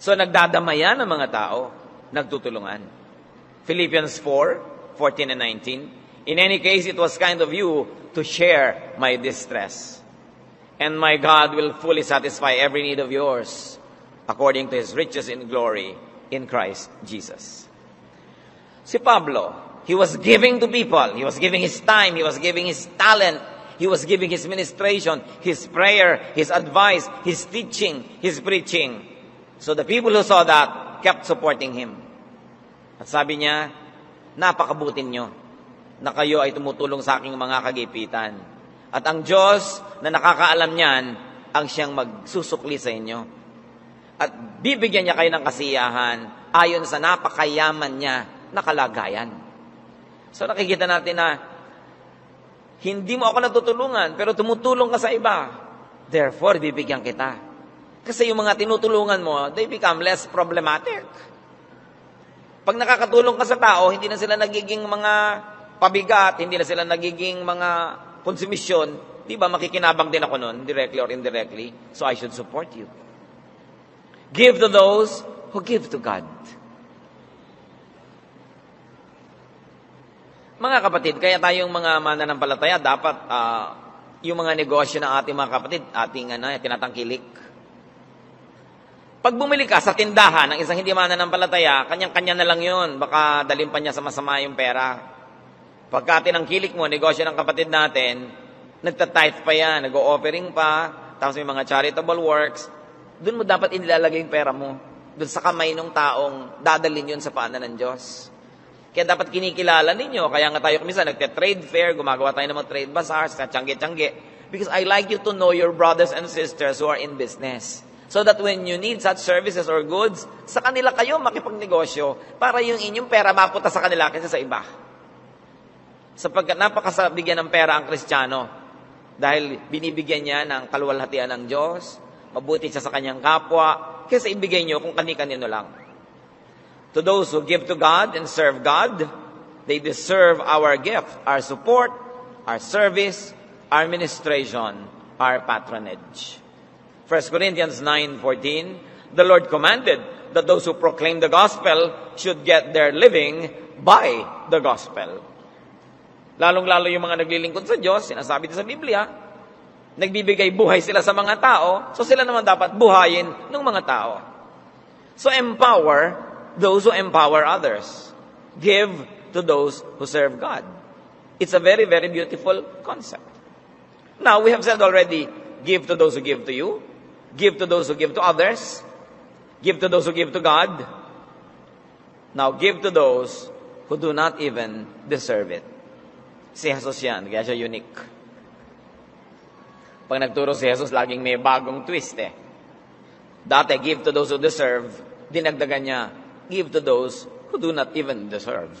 So nagdadamayan ang mga tao, nagtutulungan. Philippians 4:14-19, in any case, it was kind of you to share my distress. And my God will fully satisfy every need of yours according to His riches in glory in Christ Jesus. Si Pablo, he was giving to people. He was giving his time. He was giving his talent. He was giving his ministration, his prayer, his advice, his teaching, his preaching. So the people who saw that kept supporting him. At sabi niya, napakabutin niyo na kayo ay tumutulong sa aking mga kagipitan. At ang Diyos na nakakaalam niyan, ang siyang magsusukli sa inyo. At bibigyan niya kayo ng kasiyahan ayon sa napakayaman niya na kalagayan. So nakikita natin na hindi mo ako natutulungan, pero tumutulong ka sa iba. Therefore, bibigyan kita. Kasi yung mga tinutulungan mo, they become less problematic. Pag nakakatulong ka sa tao, hindi na sila nagiging mga pabigat, hindi na sila nagiging mga konsumisyon. Di ba, makikinabang din ako nun, directly or indirectly. So, I should support you. Give to those who give to God. Mga kapatid, kaya tayong mga mananampalataya, dapat yung mga negosyo ng ating mga kapatid, ating tinatangkilik. Pag bumili ka sa tindahan ng isang hindi mananampalataya, kanyang-kanya na lang yun. Baka dalim pa niya sa masama yung pera. Pagka tinangkilik mo, negosyo ng kapatid natin, nagtatithe pa yan, nag-o-offering pa, tapos may mga charitable works, doon mo dapat inilalagay yung pera mo. Doon sa kamay ng taong dadalhin yun sa paanan ng Diyos. Kaya dapat kinikilala ninyo. Kaya nga tayo kumisa, nagte-trade fair, gumagawa tayo ng mga trade bazaars, tiyangge-tiyangge. Because I like you to know your brothers and sisters who are in business. So that when you need such services or goods, sa kanila kayo makipagnegosyo para yung inyong pera mapunta sa kanila kaysa sa iba. Sapagkat napakasabigyan ng pera ang Kristiyano dahil binibigyan niya ng kaluwalhatian ng Diyos, mabuti siya sa kanyang kapwa, kaysa ibigay niyo kung kani-kanino lang. To those who give to God and serve God, they deserve our gift, our support, our service, our ministration, our patronage. 1 Corinthians 9:14, the Lord commanded that those who proclaim the gospel should get their living by the gospel. Lalong-lalo yung mga naglilingkod sa Diyos, sinasabi din sa Biblia, nagbibigay buhay sila sa mga tao, so sila naman dapat buhayin ng mga tao. So empower those who empower others. Give to those who serve God. It's a very, very beautiful concept. Now, we have said already, give to those who give to you, give to those who give to others, give to those who give to God. Now, give to those who do not even deserve it. Si Jesus yan, kaya siya unique. Pag nagturo si Jesus, laging may bagong twist eh. Dati, give to those who deserve, dinagdagan niya, give to those who do not even deserve.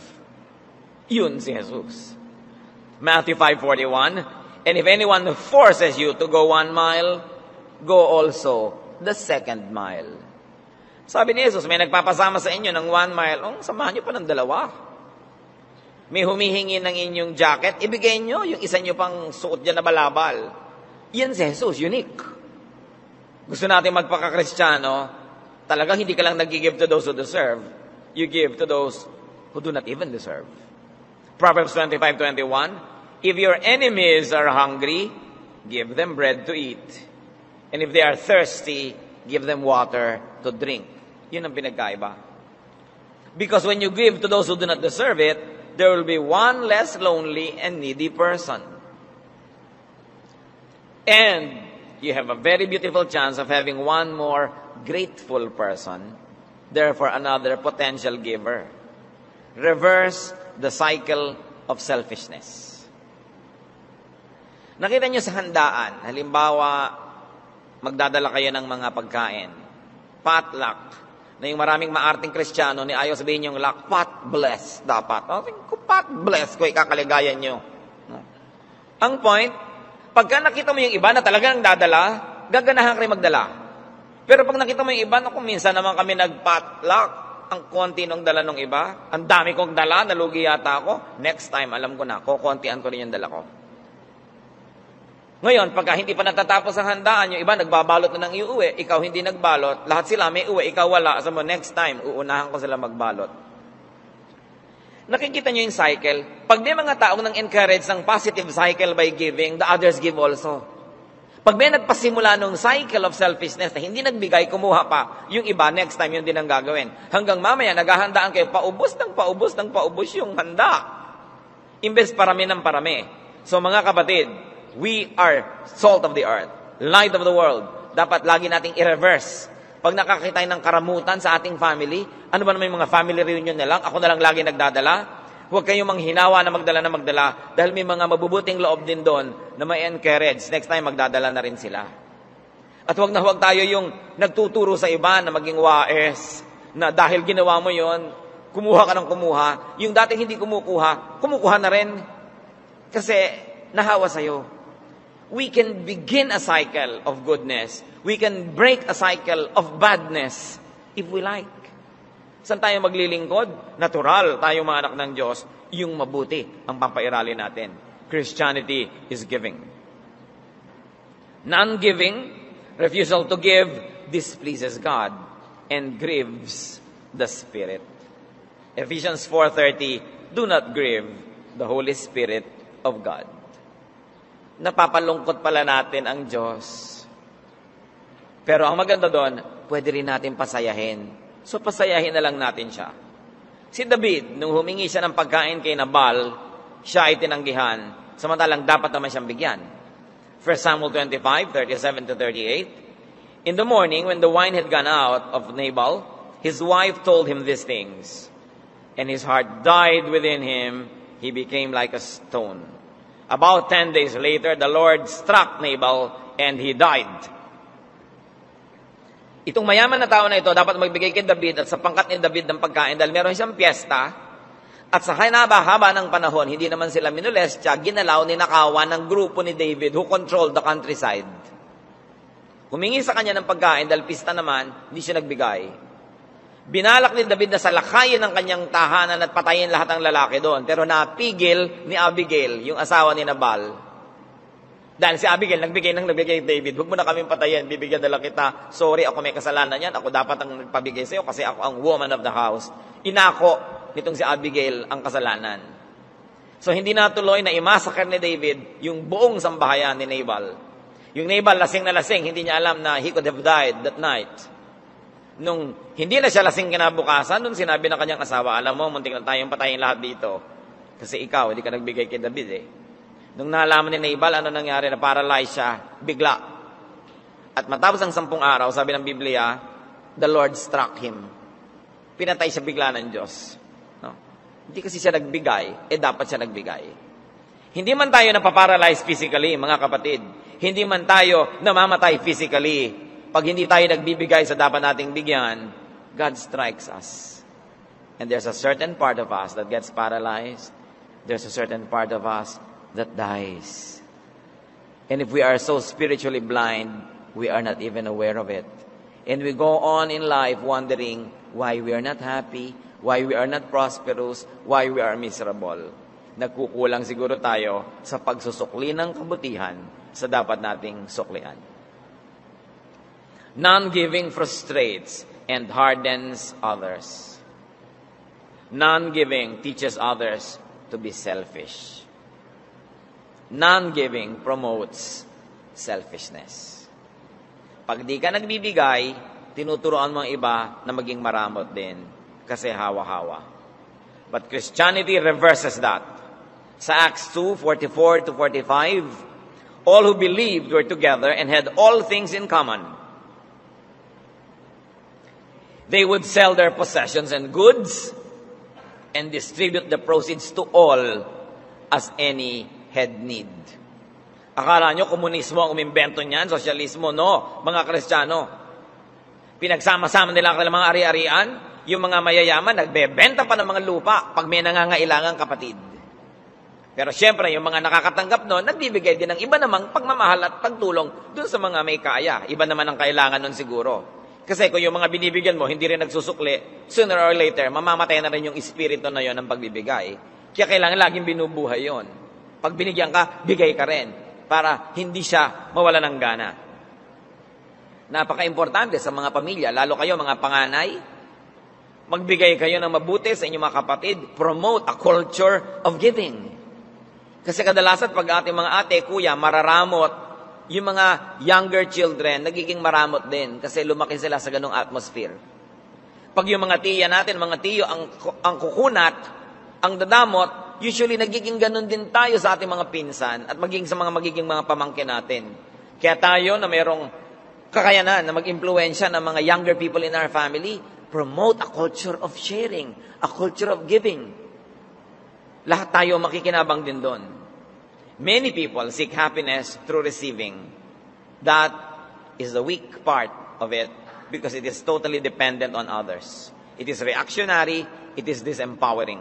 Yun si Jesus. Matthew 5:41, and if anyone forces you to go 1 mile, go also the 2nd mile. Sabi ni Jesus, may nagpapasama sa inyo ng 1 mile, samahan niyo pa ng 2. May humihingi ng inyong jacket, ibigay nyo yung isa nyo pang suot dyan na balabal. Yan si Jesus, unique. Gusto natin magpaka-Kristyano, talagang hindi ka lang nag-give to those who deserve. You give to those who do not even deserve. Proverbs 25:21, if your enemies are hungry, give them bread to eat. And if they are thirsty, give them water to drink. Yun ang pinagkaiba. Because when you give to those who do not deserve it, there will be one less lonely and needy person. And you have a very beautiful chance of having one more grateful person, therefore another potential giver. Reverse the cycle of selfishness. Nakita nyo sa handaan, halimbawa, magdadala kayo ng mga pagkain. Potluck. Na yung maraming maarting Kristiyano, ni ayaw sabihin yung luck, pot bless dapat. Kung pot bless ko, ikakaligayan nyo. Ang point, pagka nakita mo yung iba na talagang dadala, gaganahan ka rin magdala. Pero pag nakita mo yung iba, kung minsan naman kami nagpotluck, ang konti nung dala ng iba, ang dami kong dala, nalugi yata ako, next time, alam ko na, kukontian ko rin yung dala ko. Ngayon, pagka hindi pa natatapos ang handaan, yung iba nagbabalot na ng iuwi, ikaw hindi nagbalot, lahat sila may uwi, ikaw wala. So, next time, uunahan ko sila magbalot. Nakikita nyo yung cycle. Pag may mga taong nang encourage ng positive cycle by giving, the others give also. Pag may nagpasimula ng cycle of selfishness na hindi nagbigay, kumuha pa, yung iba next time yun din ang gagawin. Hanggang mamaya, naghahandaan kayo, paubos ng paubos ng paubos yung handa. Imbes parami ng parami. So, mga kapatid, we are salt of the earth, light of the world. Dapat lagi nating i-reverse. Pag nakakita ng karamutan sa ating family, ano ba naman yung mga family reunion na lang? Ako na lang lagi nagdadala. Huwag kayong manghinawa na magdala dahil may mga mabubuting loob din doon na may encourage. Next time, magdadala na rin sila. At huwag na huwag tayo yung nagtuturo sa iba na maging waes, na dahil ginawa mo yon, kumuha ka ng kumuha. Yung dating hindi kumukuha na rin kasi nahawa sa'yo. we can begin a cycle of goodness. We can break a cycle of badness if we like. Saan tayo maglilingkod? Natural tayo mga anak ng Diyos. Yung mabuti ang pampairali natin. Christianity is giving. Non-giving, refusal to give, displeases God and grieves the Spirit. Ephesians 4:30, do not grieve the Holy Spirit of God. Napapalungkot pala natin ang Diyos. Pero ang maganda doon, pwede rin natin pasayahin. So pasayahin na lang natin siya. Si David, nung humingi siya ng pagkain kay Nabal, siya ay tinanggihan, samantalang dapat naman siyang bigyan. 1 Samuel 25, 37-38, in the morning, when the wine had gone out of Nabal, his wife told him these things, and his heart died within him. He became like a stone. About 10 days later, the Lord struck Nabal, and he died. Itong mayaman na tao na ito, dapat magbigay kay David at sa pangkat ni David ng pagkain dahil meron siyang piyesta, at sa hinaba-haba ng panahon, hindi naman sila minolestya, ginalaw, ninakawan ng grupo ni David who controlled the countryside. Humingi sa kanya ng pagkain dahil pista naman, hindi siya nagbigay. Binalak ni David na salakayin ang kanyang tahanan at patayin lahat ng lalaki doon. Pero napigil ni Abigail, yung asawa ni Nabal. Dahil si Abigail, nagbigay ni David, huwag mo na kaming patayin, bibigyan na lang kita. Sorry, ako may kasalanan yan. Ako dapat ang nagpabigay sa'yo kasi ako ang woman of the house. Inako nitong si Abigail ang kasalanan. So hindi natuloy na i-massacre ni David yung buong sambahayan ni Nabal. Yung Nabal, lasing na lasing, hindi niya alam na he could have died that night. Nung hindi na siya lasing kinabukasan, nung sinabi ng kanyang asawa, alam mo, muntik na tayong patayin lahat dito. Kasi ikaw, hindi ka nagbigay kay David eh. Nung nalaman ni Nabal, ano nangyari, na paralyzed siya, bigla. At matapos ang 10 araw, sabi ng Biblia, the Lord struck him. Pinatay siya bigla ng Diyos. No? Hindi kasi siya nagbigay, dapat siya nagbigay. Hindi man tayo napaparalyze physically, mga kapatid. Hindi man tayo namamatay physically. Pag hindi tayo nagbibigay sa dapat nating bigyan, God strikes us. And there's a certain part of us that gets paralyzed. There's a certain part of us that dies. And if we are so spiritually blind, we are not even aware of it. And we go on in life wondering why we are not happy, why we are not prosperous, why we are miserable. Nagkukulang siguro tayo sa pagsusukli ng kabutihan sa dapat nating suklian. Non-giving frustrates and hardens others. Non-giving teaches others to be selfish. Non-giving promotes selfishness. Pag di ka nagbibigay, tinuturoan mo ang iba na maging maramot din kasi hawa-hawa. But Christianity reverses that. Sa Acts 2:44-45, all who believed were together and had all things in common. They would sell their possessions and goods and distribute the proceeds to all as any had need. Akala nyo, komunismo ang umimbento niyan, sosyalismo, no, mga Kristiyano. Pinagsama-sama nila ang mga ari-arian, yung mga mayayaman, nagbebenta pa ng mga lupa pag may nangangailangan kapatid. Pero siyempre, yung mga nakakatanggap noon, nagbibigay din ng iba namang pagmamahal at pagtulong dun sa mga may kaya. Iba naman ang kailangan noon siguro. Kasi kung yung mga binibigyan mo, hindi rin nagsusukli, sooner or later, mamamatay na rin yung espiritu na yon ng pagbibigay. Kaya kailangan laging binubuhay yon. Pag binigyan ka, bigay ka rin. Para hindi siya mawala ng gana. Napaka-importante sa mga pamilya, lalo kayo mga panganay, magbigay kayo ng mabuti sa inyong mga kapatid. Promote a culture of giving. Kasi kadalasan pag ating mga ate, kuya, mararamot, yung mga younger children, nagiging maramot din kasi lumaki sila sa ganong atmosphere. Pag yung mga tiya natin, mga tiyo, ang kukunat, ang dadamot, usually nagiging ganon din tayo sa ating mga pinsan at magiging mga pamangkin natin. Kaya tayo na mayroong kakayanan na mag-impluensya ng mga younger people in our family, promote a culture of sharing, a culture of giving. Lahat tayo makikinabang din doon. Many people seek happiness through receiving. That is the weak part of it because it is totally dependent on others. It is reactionary. It is disempowering.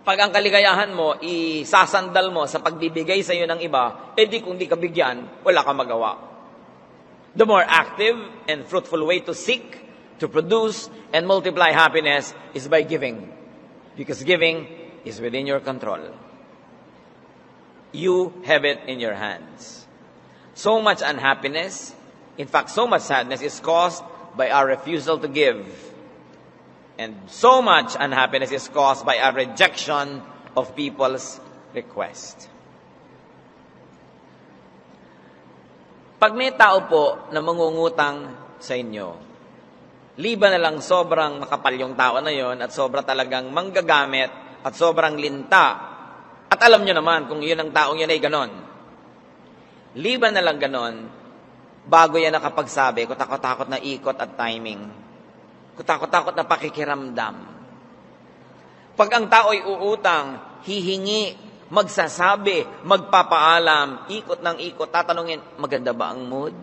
Pag ang kaligayahan mo, isasandal mo sa pagbibigay sa iyo ng iba, edi kung di ka bigyan, wala ka magawa. The more active and fruitful way to seek, to produce, and multiply happiness is by giving. Because giving is within your control. You have it in your hands. So much unhappiness, in fact, so much sadness is caused by our refusal to give. And so much unhappiness is caused by our rejection of people's request. Pag may tao po na mangungutang sa inyo, liban na lang sobrang makapal yung tao na yon at sobra talagang manggagamit at sobrang linta. At alam nyo naman kung yun ang taong yan ay ganon. Liban na lang ganon, bago yan nakapagsabi, kutakot-takot na ikot at timing. Kutakot-takot na pakikiramdam. Pag ang tao'y uutang, hihingi, magsasabi, magpapaalam, ikot ng ikot, tatanungin, maganda ba ang mood?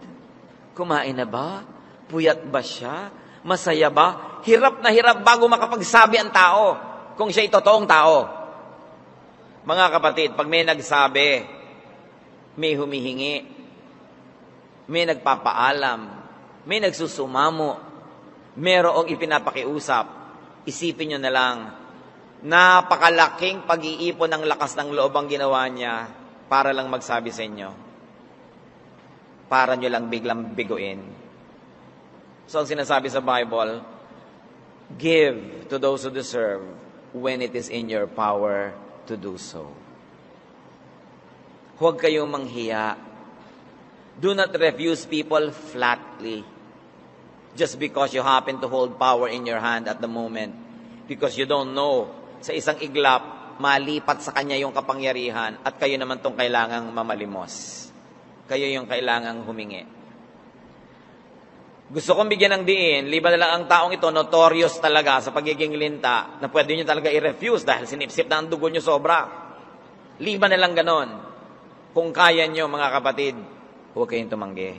Kumain na ba? Puyat ba siya? Masaya ba? Hirap na hirap bago makapagsabi ang tao kung siya'y totoong tao. Mga kapatid, pag may nagsabi, may humihingi, may nagpapaalam, may nagsusumamo, merong ipinapakiusap, isipin nyo na lang, napakalaking pag-iipon ng lakas ng loob ang ginawa niya para lang magsabi sa inyo. Para nyo lang biglang biguin. So ang sinasabi sa Bible, give to those who deserve when it is in your power to do so. Huwag kayong manghiya. Do not refuse people flatly. Just because you happen to hold power in your hand at the moment. Because you don't know, sa isang iglap, malipat sa kanya yung kapangyarihan at kayo naman tong kailangang mamalimos. Kayo yung kailangang humingi. Gusto kong bigyan ng diin, liban na lang ang taong ito, notorious talaga sa pagiging linta na pwede nyo talaga i-refuse dahil sinipsip na ang dugo nyo sobra. Liban na lang ganon. Kung kaya nyo, mga kapatid, huwag kayong tumanggi.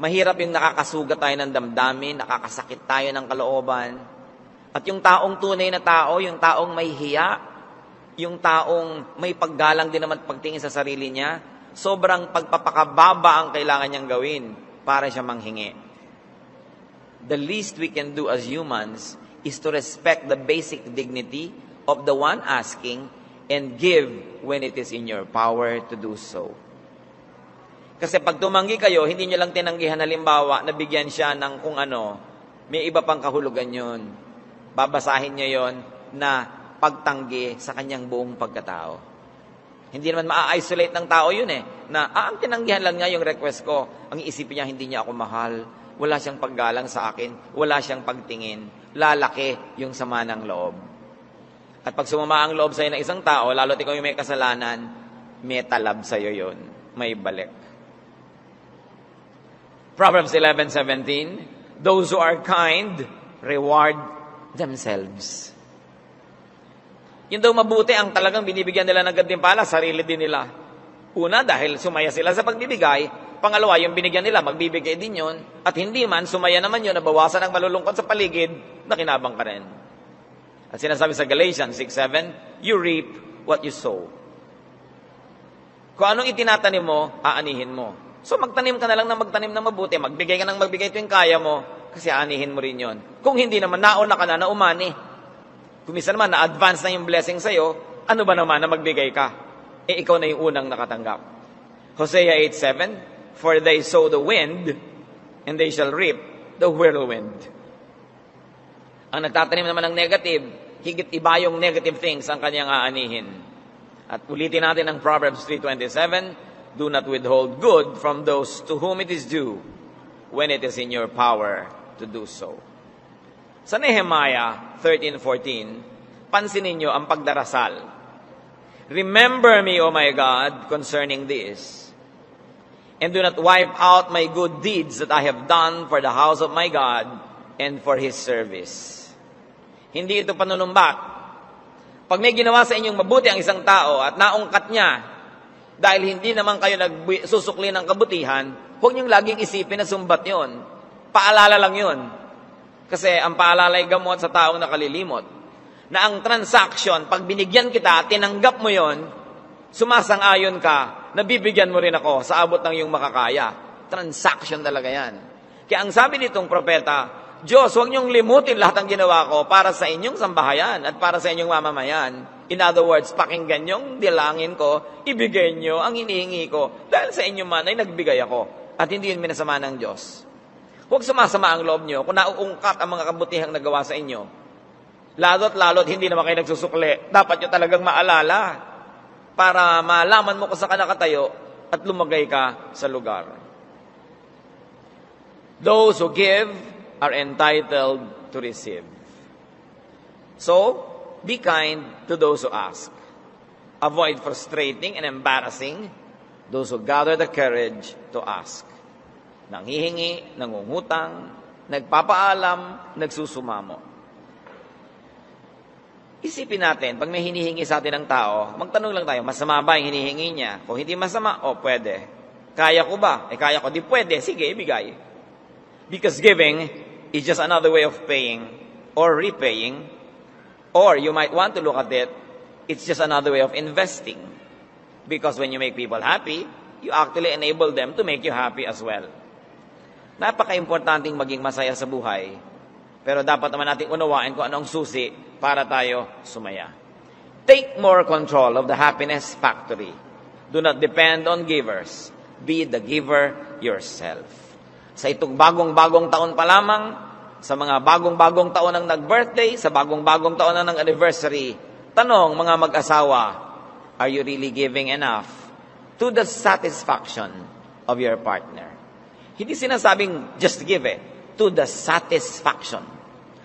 Mahirap yung nakakasugat tayo ng damdamin, nakakasakit tayo ng kalooban. At yung taong tunay na tao, yung taong may hiya, yung taong may paggalang din naman pagtingin sa sarili niya, sobrang pagpapakababa ang kailangan niyang gawin para siya manghingi. The least we can do as humans is to respect the basic dignity of the one asking and give when it is in your power to do so. Kasi pag tumanggi kayo, hindi nyo lang tinanggihan halimbawa na bigyan siya ng kung ano, may iba pang kahulugan yun. Babasahin nyo yun na pagtanggi sa kanyang buong pagkatao. Hindi naman ma-isolate ng tao yun na ang tinanggihan lang niya yung request ko. Ang iisipin niya, hindi niya ako mahal. Wala siyang paggalang sa akin. Wala siyang pagtingin. Lalaki yung sama ng loob. At pag sumama ang loob sa'yo ng isang tao, lalo't ikaw yung may kasalanan, may talab sa'yo yun. May balik. Proverbs 11:17, those who are kind reward themselves. Yun daw mabuti ang talagang binibigyan nila ng gantimpala, sarili din nila. Una, dahil sumaya sila sa pagbibigay. Pangalawa, yung binigyan nila, magbibigay din yun. At hindi man, sumaya naman yun, nabawasan ang malulungkot sa paligid, nakinabang ka rin. At sinasabi sa Galatians 6:7, you reap what you sow. Kung anong itinatanim mo, aanihin mo. So magtanim ka na lang na magtanim na mabuti, magbigay ka ng magbigay tuwing kaya mo, kasi aanihin mo rin yon. Kung hindi naman, nauna ka na umani. Kung minsan naman, na-advance na yung blessing sa'yo, ano ba naman na magbigay ka? Eh, ikaw na yung unang nakatanggap. Hosea 8:7, for they sow the wind, and they shall reap the whirlwind. Ang nagtatanim naman ng negative, higit iba yung negative things ang kanyang aanihin. At ulitin natin ang Proverbs 3:27, do not withhold good from those to whom it is due when it is in your power to do so. Sa Nehemiah 13:14, pansinin niyo ang pagdarasal. Remember me, O my God, concerning this, and do not wipe out my good deeds that I have done for the house of my God and for His service. Hindi ito panunumbat. Pag may ginawa sa inyong mabuti ang isang tao at naungkat niya, dahil hindi naman kayo nagsusukli ng kabutihan, huwag niyong laging isipin na sumbat yon. Paalala lang yon. Kasi ang paalala ay gamot sa taong nakalilimot. na ang transaction, pag binigyan kita, tinanggap mo yon, sumasang-ayon ka, nabibigyan mo rin ako sa abot ng iyong makakaya. Transaction talaga yan. Kaya ang sabi nitong propeta, Diyos, huwag niyong limutin lahat ng ginawa ko para sa inyong sambahayan at para sa inyong mamamayan. In other words, pakinggan niyong dilangin ko, ibigay niyo ang hinihingi ko, dahil sa inyo man ay nagbigay ako. At hindi yun minasama ng Diyos. Huwag sumasama ang loob niyo kung nauungkat ang mga kabutihang nagawa sa inyo. Lalo't hindi naman kayo nagsusukli. Dapat nyo talagang maalala para malaman mo kung saan ka nakatayo at lumagay ka sa lugar. Those who give are entitled to receive. So, be kind to those who ask. Avoid frustrating and embarrassing those who gather the courage to ask. Nanghihingi, nangungutang, nagpapaalam, nagsusumamo. Isipin natin, pag may hinihingi sa atin ng tao, magtanong lang tayo, masama ba yung hinihingi niya? Kung hindi masama, o pwede. Kaya ko ba? Eh kaya ko, di pwede. Sige, ibigay. Because giving is just another way of paying or repaying. Or you might want to look at it, it's just another way of investing. Because when you make people happy, you actually enable them to make you happy as well. Napaka-importanting maging masaya sa buhay. Pero dapat naman natin unawain kung anong susi para tayo sumaya. Take more control of the happiness factory. Do not depend on givers. Be the giver yourself. Sa itong bagong-bagong taon pa lamang, sa mga bagong-bagong taon ng nag-birthday, sa bagong-bagong taon ng anniversary, tanong mga mag-asawa, are you really giving enough to the satisfaction of your partner? Hindi sinasabing just give it. To the satisfaction.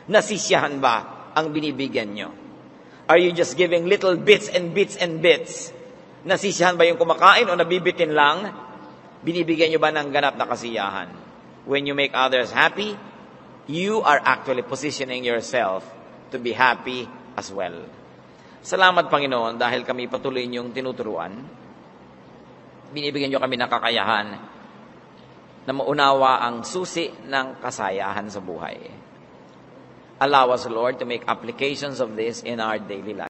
Nasisiyahan ba ang binibigyan nyo? Are you just giving little bits and bits and bits? Nasisiyahan ba yung kumakain o nabibitin lang? Binibigyan nyo ba ng ganap na kasiyahan? When you make others happy, you are actually positioning yourself to be happy as well. Salamat, Panginoon, dahil kami patuloy niyong tinuturuan. Binibigyan nyo kami ng kakayahan na maunawa ang susi ng kasayahan sa buhay. Allow us, Lord, to make applications of this in our daily life.